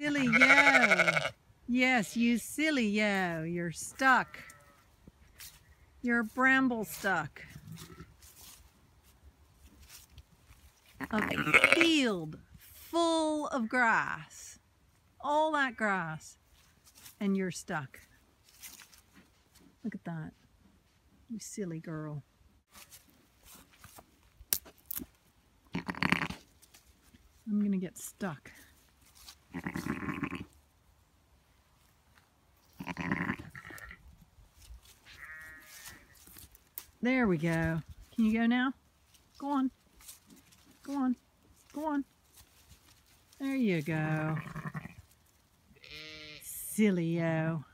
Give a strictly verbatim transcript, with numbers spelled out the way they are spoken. Silly yo. Yes, you silly yo. You're stuck. You're bramble stuck. A field full of grass. All that grass. And you're stuck. Look at that. You silly girl. I'm gonna get stuck. There we go. Can you go now? Go on. Go on. Go on. There you go. Silly-o.